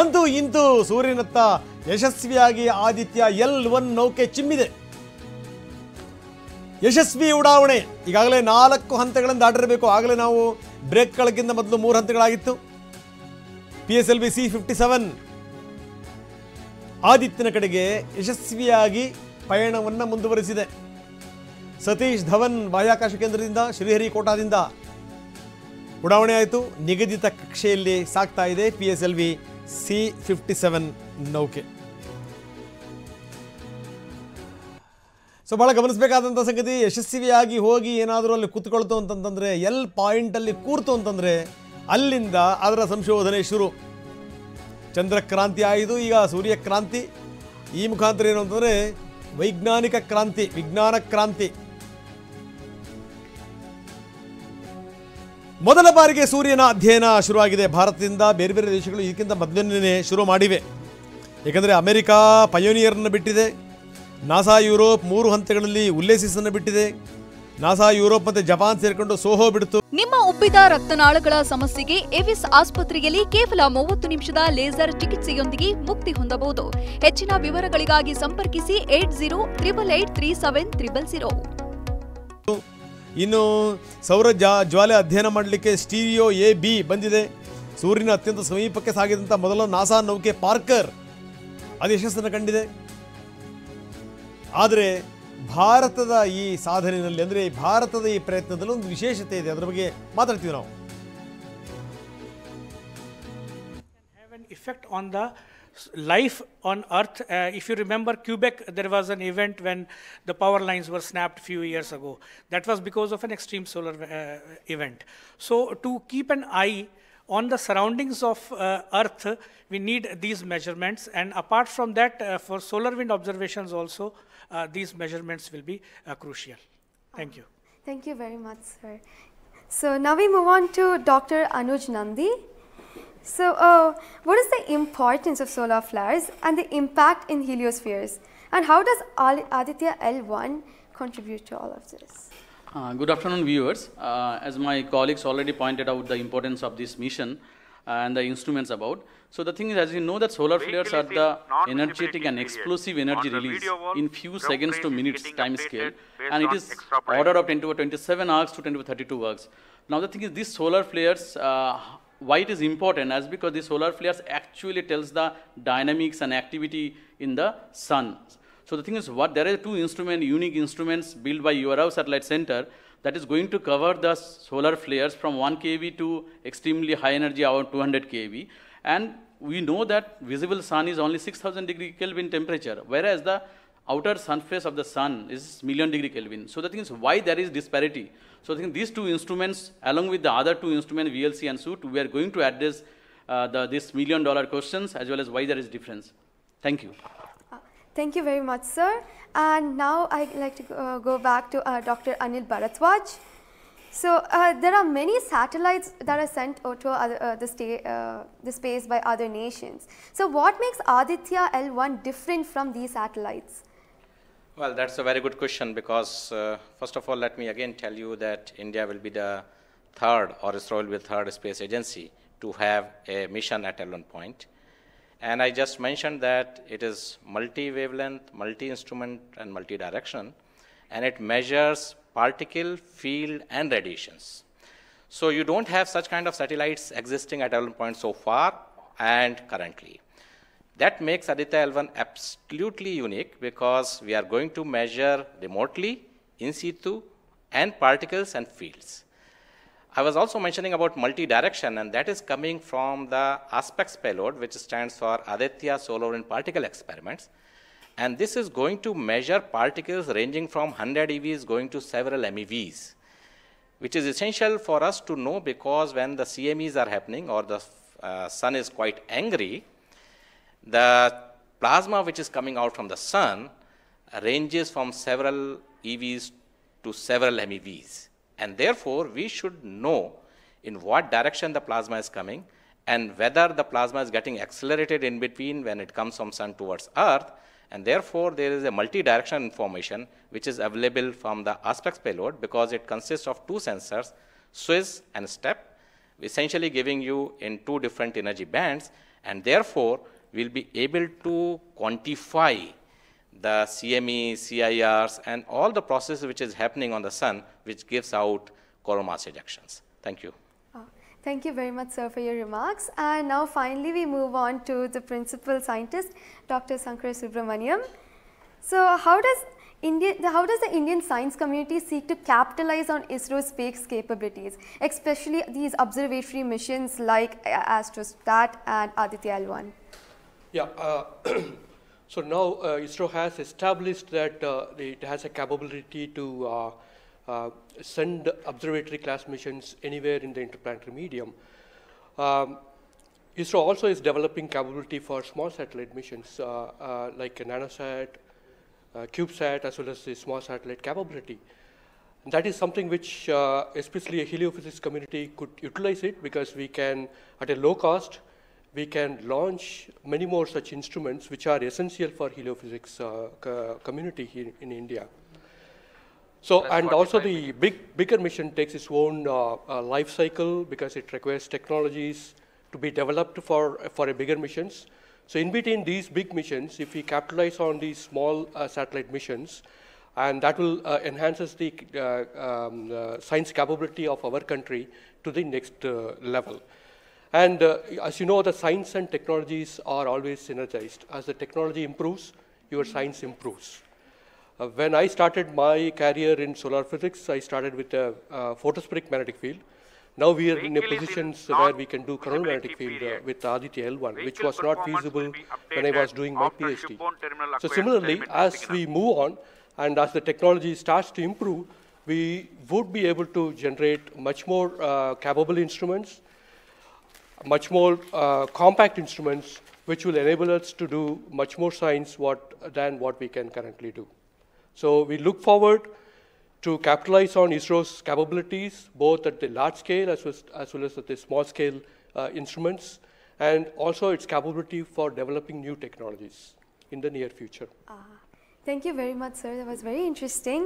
ಅಂತೂ ಇಂತೂ ಸೂರ್ಯನತ್ತ ಯಶಸ್ವಿಯಾಗಿ ಆದಿತ್ಯ L1 ನೌಕೆ ಚಿಮ್ಮಿದೆ. ಯಶಸ್ವಿ ಉಡಾವಣೆ ಈಗಾಗಲೇ 4 ಹಂತಗಳನ್ನು ದಾಟಿರಬೇಕು. ಆಗಲೇ ನಾವು ಬ್ರೇಕ್ ಕಳಗಿಂದ ಮೊದಲು 3 ಹಂತಗಳಾಗಿತ್ತು. PSLV C57 ಆದಿತ್ಯನ ಕಡೆಗೆ ಯಶಸ್ವಿಯಾಗಿ ಪಯಣವನ್ನು ಮುಂದುವರಿಸಿದೆ. ಸತೀಶ್ ಧವನ್ ಬಾಹ್ಯಾಕಾಶ ಕೇಂದ್ರದಿಂದ ಶ್ರೀಹರಿಕೋಟಾದಿಂದ ಉಡಾವಣೆ ಆಯಿತು. ನಿಗದಿತ ಕಕ್ಷೆಯಲ್ಲಿ ಸಾಗ್ತಾ ಇದೆ PSLV C57 ನೌಕೆ. ಸೊ ಬಹಳ ಗಮನಿಸಬೇಕಾದಂಥ ಸಂಗತಿ, ಯಶಸ್ವಿಯಾಗಿ ಹೋಗಿ ಏನಾದರೂ ಅಲ್ಲಿ ಕೂತ್ಕೊಳ್ತು ಅಂತಂತಂದರೆ, ಎಲ್ ಪಾಯಿಂಟಲ್ಲಿ ಕೂರ್ತು ಅಂತಂದರೆ ಅಲ್ಲಿಂದ ಅದರ ಸಂಶೋಧನೆ ಶುರು. ಚಂದ್ರಕ್ರಾಂತಿ ಆಯಿತು, ಈಗ ಸೂರ್ಯಕ್ರಾಂತಿ. ಈ ಮುಖಾಂತರ ಏನು ಅಂತಂದರೆ ವೈಜ್ಞಾನಿಕ ಕ್ರಾಂತಿ, ವಿಜ್ಞಾನ ಕ್ರಾಂತಿ. ಮೊದಲ ಬಾರಿಗೆ ಸೂರ್ಯನ ಅಧ್ಯಯನ ಶುರುವಾಗಿದೆ ಭಾರತದಿಂದ. ಬೇರೆ ಬೇರೆ ದೇಶಗಳು ಇದಕ್ಕಿಂತ ಮೊದಲನೇ ಶುರು ಮಾಡಿವೆ. ಏಕೆಂದರೆ ಅಮೆರಿಕಾ ಪಯೋನಿಯರನ್ನು ಬಿಟ್ಟಿದೆ, ನಾಸಾ ಯುರೋಪ್ 3 ಹಂತಗಳಲ್ಲಿ ಉಲ್ಲೇಖಿಸನ್ನು ಬಿಟ್ಟಿದೆ, ನಾಸಾ ಯುರೋಪ್ ಮತ್ತು ಜಪಾನ್ ಸೇರಿಕೊಂಡು ಸೋಹೋ ಬಿಡ್ತು. ನಿಮ್ಮ ಉಬ್ಬಿದ ರಕ್ತನಾಳಗಳ ಸಮಸ್ಯೆಗೆ ಎವಿಸ್ ಆಸ್ಪತ್ರೆಯಲ್ಲಿ ಕೇವಲ 30 ನಿಮಿಷದ ಲೇಸರ್ ಚಿಕಿತ್ಸೆಯೊಂದಿಗೆ ಮುಕ್ತಿ ಹೊಂದಬಹುದು. ಹೆಚ್ಚಿನ ವಿವರಗಳಿಗಾಗಿ ಸಂಪರ್ಕಿಸಿ 8088837000. ಇನ್ನು ಸೌರ ಜ್ವಾಲೆ ಅಧ್ಯಯನ ಮಾಡಲಿಕ್ಕೆ ಸ್ಟೀರಿಯೋ AB ಬಂದಿದೆ. ಸೂರ್ಯನ ಅತ್ಯಂತ ಸಮೀಪಕ್ಕೆ ಸಾಗಿದಂಥ ಮೊದಲ ನಾಸಾ ನೌಕೆ ಪಾರ್ಕರ್ ಅದು ಯಶಸ್ಸನ್ನು ಕಂಡಿದೆ. ಆದರೆ ಭಾರತದ ಈ ಸಾಧನೆಯಲ್ಲಿ, ಅಂದರೆ ಭಾರತದ ಈ ಪ್ರಯತ್ನದಲ್ಲಿ ಒಂದು ವಿಶೇಷತೆ ಇದೆ. ಅದರ ಬಗ್ಗೆ ಮಾತಾಡ್ತೀವಿ ನಾವು. Effect on the life on earth. If you remember Quebec, there was an event when the power lines were snapped few years ago. That was because of an extreme solar event. So to keep an eye on the surroundings of earth, we need these measurements, and apart from that, for solar wind observations also, these measurements will be crucial. Thank you. Thank you very much, sir. So now we move on to Dr. Anuj Nandi. So what is the importance of solar flares and the impact in heliospheres, and how does Aditya L1 contribute to all of this? Good afternoon viewers. As my colleagues already pointed out the importance of this mission and the instruments about. So the thing is, as you know, that solar flares are the energetic and explosive energy release in few seconds to minutes time scale, and it is order of 10^27 arcs to 10^32 arcs. Now the thing is, these solar flares, why it is important as because the solar flares actually tells the dynamics and activity in the sun. So the thing is, what there are two unique instruments built by URO Satellite Center that is going to cover the solar flares from 1 kV to extremely high energy around 200 kV. And we know that visible sun is only 6000 degree Kelvin temperature, whereas the outer surface of the sun is million degree Kelvin. So the thing is, why there is disparity. So I think these two instruments, along with the other two instruments, VLC and SUT, we are going to address this $1 million questions as well as why there is difference. Thank you. Thank you very much, sir. And now I'd like to go back to Dr. Anil Bharathwaj. So there are many satellites that are sent to the space by other nations. So what makes Aditya L1 different from these satellites? Well, that's a very good question, because first of all, let me again tell you that India will be the third, or ISRO will be the third space agency to have a mission at L1 point. And I just mentioned that it is multi-wavelength, multi-instrument and multi-direction, and it measures particle, field and radiations. So you don't have such kind of satellites existing at L1 point so far and currently. That makes Aditya L1 absolutely unique, because we are going to measure remotely, in situ, and particles and fields. I was also mentioning about multi-direction, and that is coming from the ASPEX payload, which stands for Aditya Solar and Particle Experiments. And this is going to measure particles ranging from 100 EVs going to several MEVs, which is essential for us to know, because when the CMEs are happening or the sun is quite angry, the plasma which is coming out from the sun ranges from several EVs to several MEVs. And therefore, we should know in what direction the plasma is coming and whether the plasma is getting accelerated in between when it comes from sun towards earth. And therefore, there is a multi-direction information which is available from the ASPEX payload, because it consists of two sensors, SWISS and STEP, essentially giving you in two different energy bands. and therefore we'll be able to quantify the CME, CIRs, and all the processes which is happening on the sun, which gives out coronal mass ejections. Thank you. Thank you very much, sir, for your remarks. And now finally we move on to the principal scientist, Dr. Sankara Subramaniam. So how does the Indian science community seek to capitalize on ISRO's space capabilities, especially these observatory missions like Astrostat and Aditya L1? Yeah, so now ISRO has established that it has a capability to send observatory class missions anywhere in the interplanetary medium. ISRO also is developing capability for small satellite missions like nanoSat, CubeSat, as well as the small satellite capability. And that is something which especially a heliophysics community could utilize it, because we can, at a low cost, we can launch many more such instruments which are essential for heliophysics community here in India. So, and also the bigger mission takes its own life cycle, because it requires technologies to be developed for a bigger missions. So in between these big missions, if we capitalize on these small satellite missions, and that will enhances the science capability of our country to the next level. And as you know, the science and technologies are always synergized. As the technology improves, your science improves. When I started my career in solar physics, I started with a photospheric magnetic field. Now we are in a position where we can do coronal magnetic field with Aditya L1, which was not feasible when I was doing my PhD. So similarly, as we move on and as the technology starts to improve, we would be able to generate much more capable instruments, much more compact instruments, which will enable us to do much more science than what we can currently do. So we look forward to capitalize on ISRO's capabilities, both at the large scale as well as at the small scale instruments, and also its capability for developing new technologies in the near future. Thank you very much, sir. That was very interesting.